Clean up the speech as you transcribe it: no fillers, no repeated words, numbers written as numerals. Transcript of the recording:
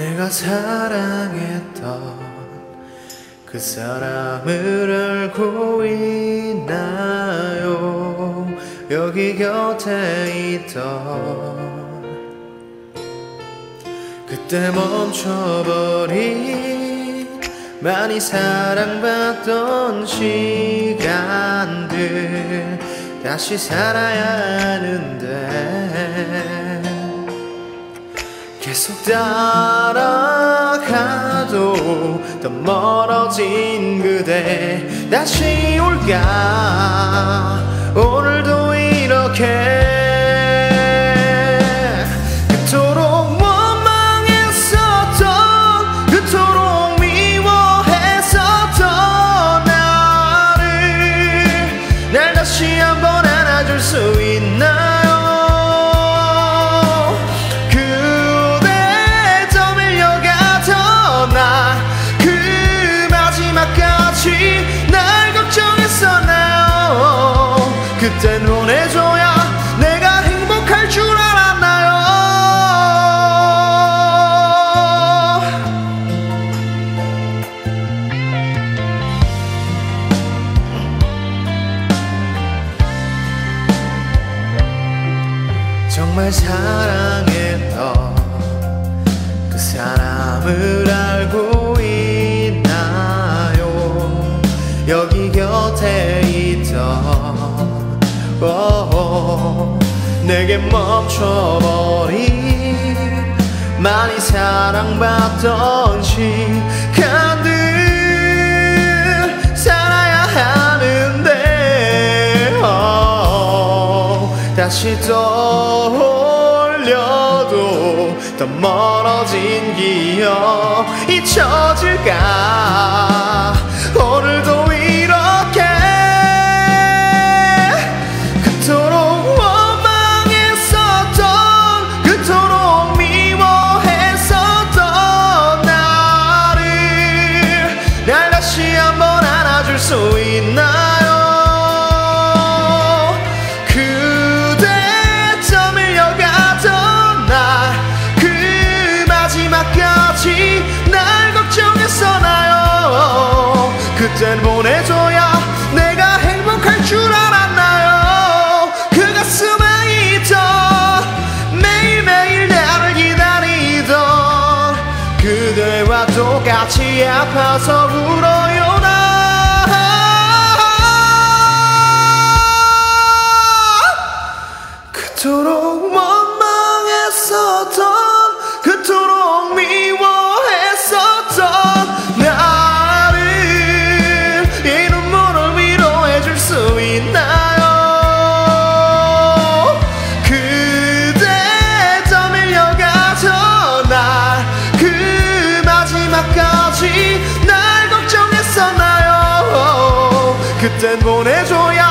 내가 사랑했던 그 사람을 알고 있나요? 여기 곁에 있던 그때 멈춰버린 많이 사랑받던 시간들 다시 살아야 하는데 계속 따라가도 더 멀어진 그대 다시 올까 오늘도 이렇게 그토록 원망했었던 그토록 미워했었던 나를 날 다시 한번 안아줄 수 있나 날 걱정했었나요? 그때 원해줘야 내가 행복할 줄 알았나요? 정말 사랑했던 그 사람을 알고 여기 곁에 있던 내게 멈춰버린 많이 사랑받던 시간들 살아야 하는데 다시 떠올려도 더 멀어진 기억 잊혀질까 오늘도 수 있나요? 그대 저 밀려가던 나 그 마지막까지 날 걱정했었나요? 그땐 보내줘야 내가 행복할 줄 알았나요? 그 가슴에 있던 매일매일 나를 기다리던 그대와 똑같이 아파서 울어요 나 그토록 원망했었던 그토록 미워했었던 나를 이 눈물을 위로해줄 수 있나요? 그대 더 밀려가던 날 그 마지막까지 날 걱정했었나요? 그땐 보내줘야